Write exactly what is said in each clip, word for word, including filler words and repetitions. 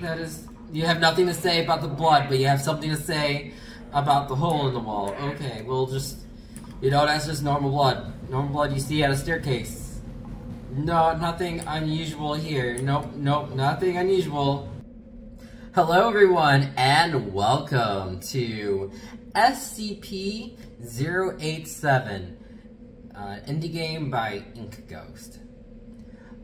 That is, you have nothing to say about the blood, but you have something to say about the hole in the wall. Okay, well, just, you know, that's just normal blood. Normal blood you see at a staircase. No, nothing unusual here. Nope, nope, nothing unusual. Hello, everyone, and welcome to S C P zero eight seven, uh, indie game by Ink Ghost.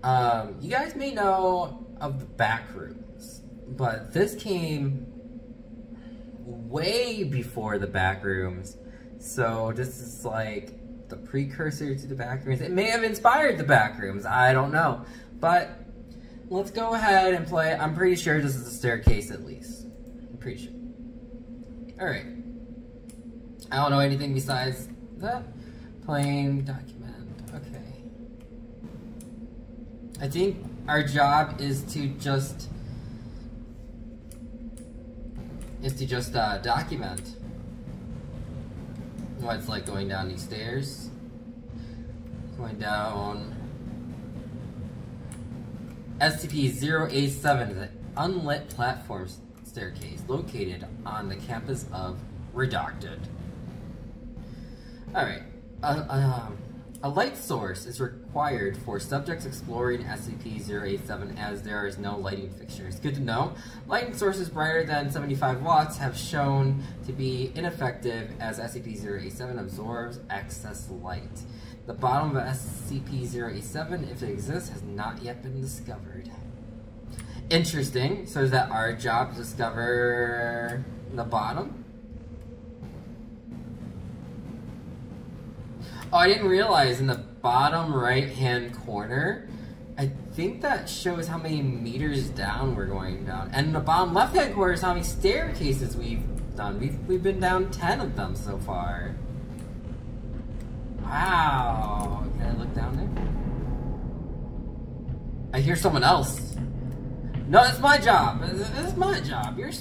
Um, you guys may know of the Backrooms, but this came way before the Backrooms, so this is like the precursor to the Backrooms. It may have inspired the Backrooms, I don't know, but let's go ahead and play. I'm pretty sure this is a staircase, at least. I'm pretty sure. Alright. I don't know anything besides that. Playing document. Okay. I think our job is to just... is to just uh, document what it's like going down these stairs. Going down... S C P zero eight seven is an unlit platform staircase located on the campus of Redacted. Alright, uh, uh, a light source is required for subjects exploring S C P zero eight seven as there is no lighting fixtures. Good to know. Lighting sources brighter than seventy-five watts have shown to be ineffective as S C P zero eight seven absorbs excess light. The bottom of S C P zero eight seven, if it exists, has not yet been discovered. Interesting. So is that our job to discover the bottom? Oh, I didn't realize in the bottom right-hand corner, I think that shows how many meters down we're going down. And in the bottom left-hand corner is how many staircases we've done. We've, we've been down ten of them so far. Wow, can I look down there? I hear someone else. No, that's my job. That's my job. You're.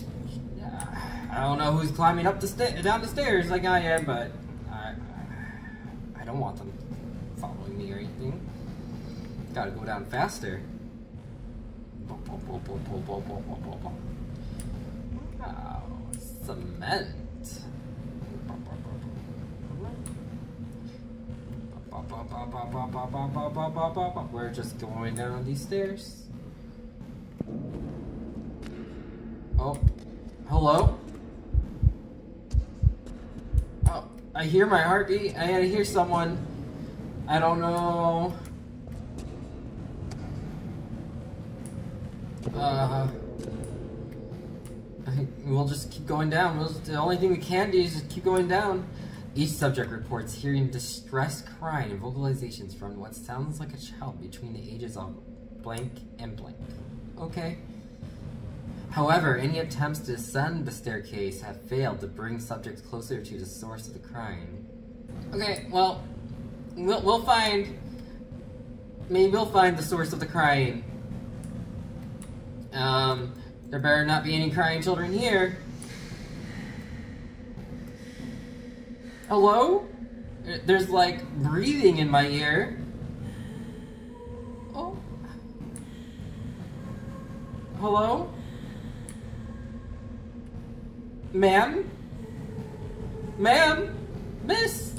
I don't know who's climbing up the sta down the stairs like I am, but I, I don't want them following me or anything. Gotta go down faster. Wow, cement. We're just going down these stairs. Oh, hello? Oh, I hear my heartbeat. I gotta hear someone. I don't know. Uh, we'll just keep going down. We'll just, the only thing we can do is just keep going down. Each subject reports hearing distressed crying and vocalizations from what sounds like a child between the ages of blank and blank. Okay. However, any attempts to ascend the staircase have failed to bring subjects closer to the source of the crying. Okay, well, we'll, we'll find... Maybe we'll find the source of the crying. Um, there better not be any crying children here. Hello? There's like breathing in my ear. Oh. Hello? Ma'am? Ma'am? Miss?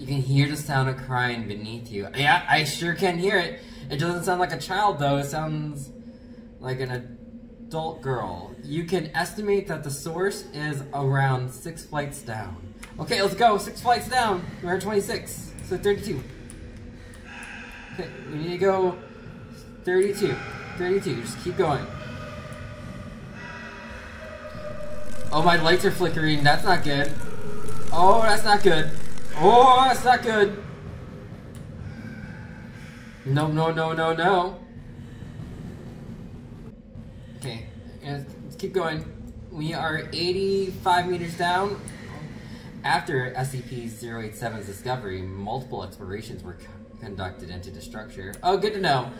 You can hear the sound of crying beneath you. Yeah, I sure can hear it. It doesn't sound like a child though. It sounds like an adult. Adult girl. You can estimate that the source is around six flights down. Okay, let's go. Six flights down. We're twenty-six. So thirty-two. Okay, we need to go thirty-two. thirty-two. Just keep going. Oh, my lights are flickering. That's not good. Oh, that's not good. Oh, that's not good. No, no, no, no, no. Okay, let's keep going. We are eighty-five meters down. After S C P zero eight seven's discovery, multiple explorations were conducted into the structure. Oh, good to know.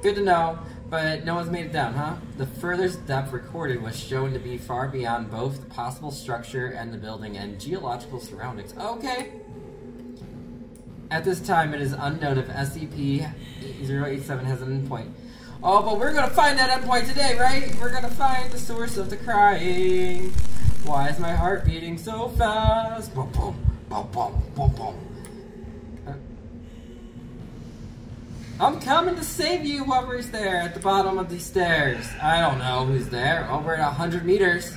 Good to know, but no one's made it down, huh? The furthest depth recorded was shown to be far beyond both the possible structure and the building and geological surroundings. Okay. At this time, it is unknown if S C P S C P zero eight seven has an endpoint. Oh, but we're gonna find that endpoint today, right? We're gonna find the source of the crying. Why is my heart beating so fast? Boom, boom, boom, boom, boom, boom. I'm coming to save you, whoever's there at the bottom of these stairs. I don't know who's there. Oh, we're at one hundred meters.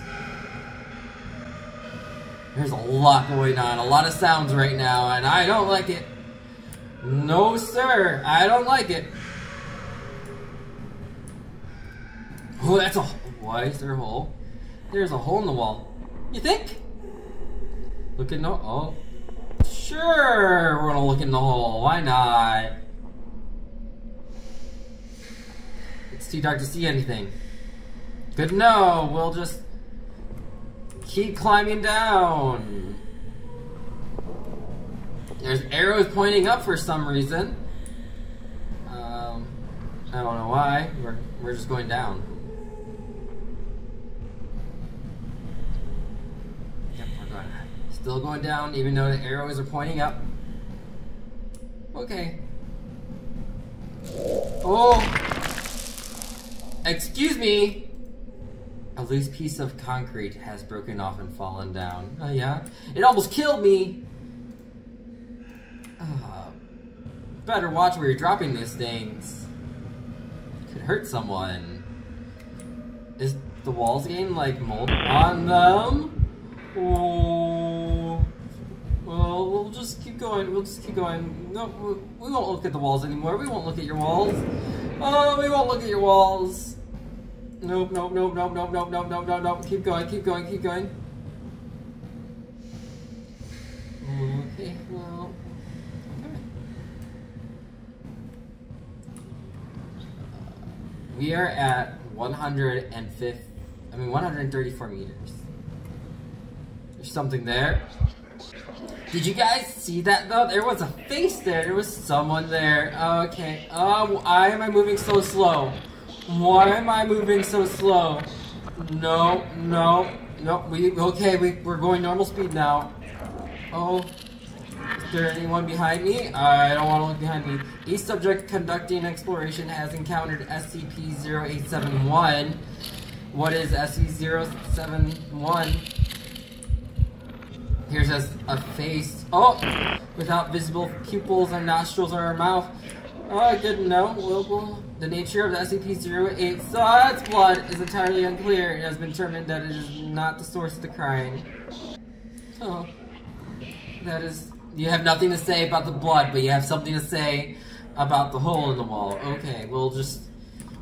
There's a lot going on, a lot of sounds right now, and I don't like it. No, sir, I don't like it. Oh, that's a... Why is there a hole? There's a hole in the wall. You think? Look in the... Oh. Sure, we're gonna look in the hole. Why not? It's too dark to see anything. Good to know. We'll just... keep climbing down. There's arrows pointing up for some reason. Um, I don't know why. We're, we're just going down. Yep, we're going. Still going down, even though the arrows are pointing up. Okay. Oh! Excuse me! A loose piece of concrete has broken off and fallen down. Oh, yeah? It almost killed me! Uh, better watch where you're dropping these things. It could hurt someone. Is the walls getting, like, mold on them? Oh. Well, we'll just keep going. We'll just keep going. No, we won't look at the walls anymore. We won't look at your walls. Oh, we won't look at your walls. Nope, nope, nope, nope, nope, nope, nope, nope, nope, nope. Keep going, keep going, keep going. Okay, well... Okay. Uh, we are at one hundred fifty... I mean, one hundred thirty-four meters. There's something there. Did you guys see that, though? There was a face there. There was someone there. Okay. Oh, why am I moving so slow? Why am I moving so slow? No, no, no. We okay. We we're going normal speed now. Oh, is there anyone behind me? I don't want to look behind me. Each subject conducting exploration has encountered S C P zero eight seven one. What is S C P zero eight seven one? Here's a, a face. Oh, without visible pupils or nostrils or mouth. Oh, I didn't know. We'll, we'll, the nature of the S C P zero eight seven saw its blood is entirely unclear. It has been determined that it is not the source of the crying. Oh. That is... You have nothing to say about the blood, but you have something to say about the hole in the wall. Okay, we'll just...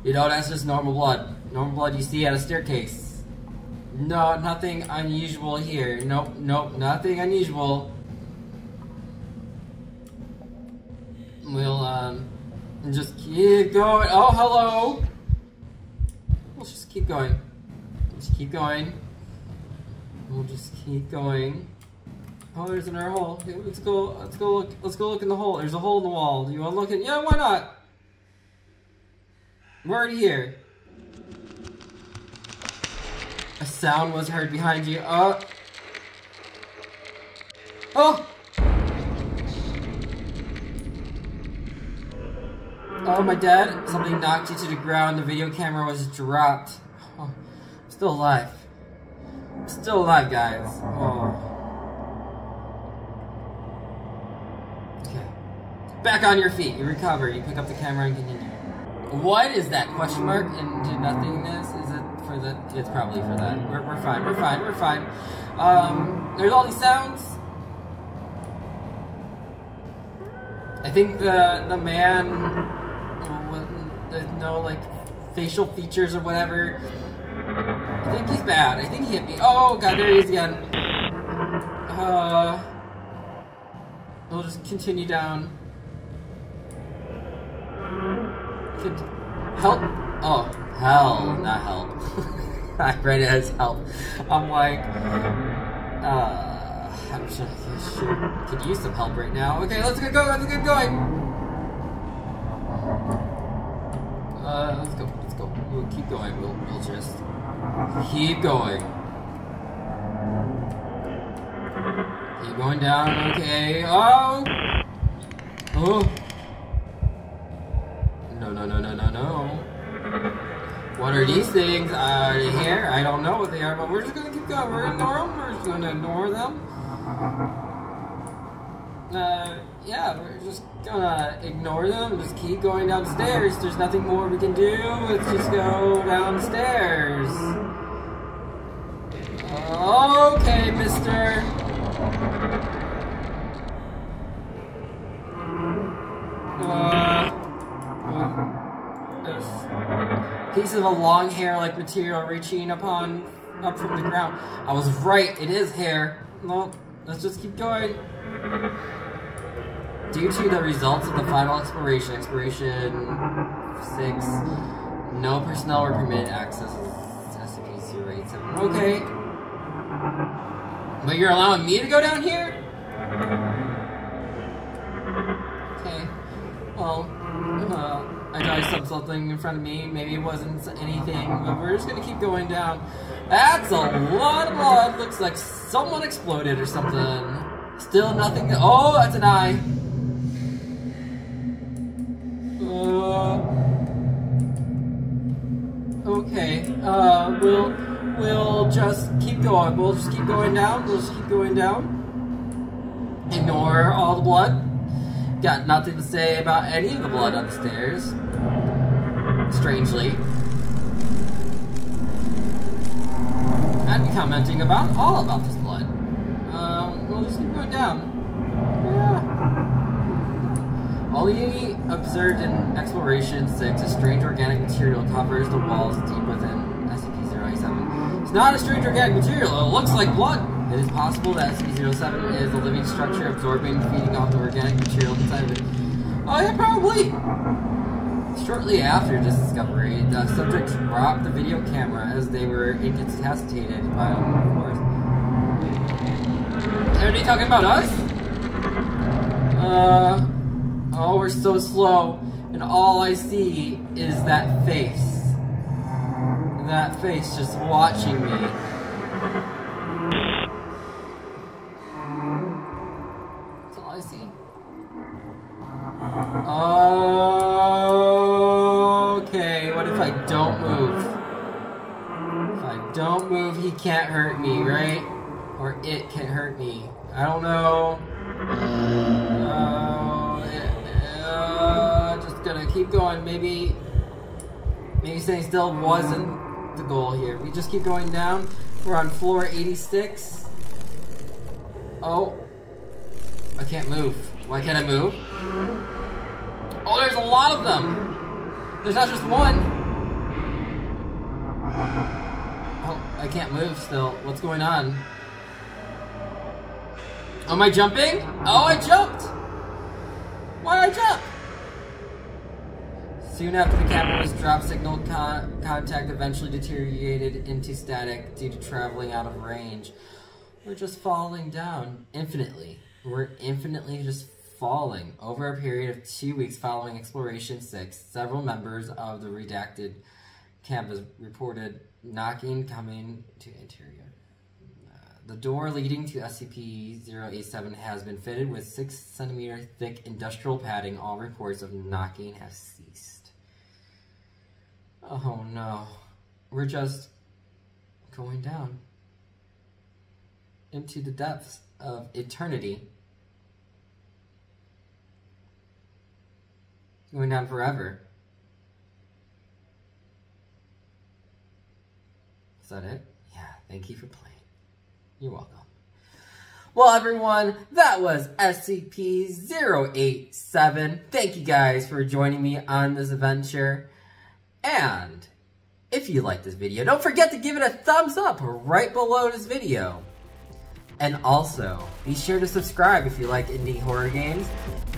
You know, that's just normal blood. Normal blood you see at a staircase. No, nothing unusual here. Nope, nope, nothing unusual. We'll, um... and just keep going. Oh, hello. We'll just keep going. Just keep going. We'll just keep going. Oh, there's another hole. Okay, let's go. Let's go look. Let's go look in the hole. There's a hole in the wall. Do you want to look in? Yeah, why not? We're already here. A sound was heard behind you. Uh. Oh. Oh, my dad, something knocked you to the ground. The video camera was dropped. Oh, I'm still alive. I'm still alive, guys. Oh. Okay. Back on your feet. You recover. You pick up the camera and continue. What is that question mark into nothingness? Is it for the... It's probably for that. We're, we're fine. We're fine. We're fine. Um, there's all these sounds. I think the, the man... There's no, like, facial features or whatever. I think he's bad. I think he hit me. Oh, God, there he is again. Uh, we'll just continue down. Help. Oh, hell, not help. I read it as help. I'm like, uh, I'm sure I could use some help right now. Okay, let's get going. Let's get going. Uh, let's go, let's go. We'll keep going. We'll, we'll just keep going. Keep going down. Okay. Oh! Oh! no, no, no. What are these things? Are they here? I don't know what they are, but we're just gonna keep going. We're gonna ignore them. We're just gonna ignore them. Uh, yeah, we're just gonna ignore them. Just keep going downstairs. There's nothing more we can do. Let's just go downstairs. Okay, mister. Uh, uh, piece of a long hair-like material reaching upon up from the ground. I was right, it is hair. Well, let's just keep going. Due to the results of the final exploration, Exploration six, no personnel were permitted access to S C P zero eight seven. Okay. But you're allowing me to go down here? Okay. Well, uh, I know I saw something in front of me. Maybe it wasn't anything, but we're just gonna keep going down. That's a lot of blood. Looks like someone exploded or something. Still nothing. Oh, that's an eye. Uh, okay. Uh, we'll we'll just keep going. We'll just keep going down. We'll just keep going down. Ignore all the blood. Got nothing to say about any of the blood upstairs. Strangely. I'd be commenting about all about this blood. Um, we'll just keep going down. Yeah. All he observed in Exploration six, a strange organic material covers the walls deep within S C P zero eight seven. It's not a strange organic material, it looks like blood. It is possible that S C P zero seven is a living structure absorbing, feeding off the organic material inside of it. Oh yeah, probably! Shortly after this discovery, the subjects robbed the video camera as they were incapacitated by a force. Are they talking about us? Uh... Oh, we're so slow, and all I see is that face. That face just watching me. Okay, what if I don't move? If I don't move, he can't hurt me, right? Or it can't hurt me. I don't know. Uh, it, uh, just gonna keep going. Maybe, maybe staying still wasn't the goal here. We just keep going down. We're on floor eighty-six. Oh, I can't move. Why can't I move? Oh, there's a lot of them! There's not just one! Oh, I can't move still. What's going on? Am I jumping? Oh, I jumped! Why did I jump? Soon after the camera's drop signal, con contact eventually deteriorated into static due to traveling out of range. We're just falling down infinitely. We're infinitely just falling. Over a period of two weeks following Exploration six, several members of the redacted campus reported knocking, coming to interior. Uh, the door leading to S C P zero eight seven has been fitted with six centimeter thick industrial padding. All reports of knocking have ceased. Oh no. We're just going down into the depths of eternity. Going down forever. Is that it? Yeah, thank you for playing. You're welcome. Well, everyone, that was S C P zero eight seven. Thank you guys for joining me on this adventure. And if you like this video, don't forget to give it a thumbs up right below this video. And also, be sure to subscribe if you like indie horror games.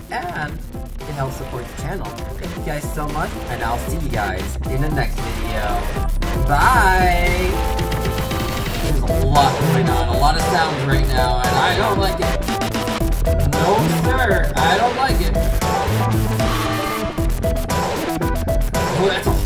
And it helps support the channel. Thank you guys so much, and I'll see you guys in the next video. Bye! There's a lot going on, a lot of sounds right now, and I don't like it. No, sir, I don't like it. Oh, that's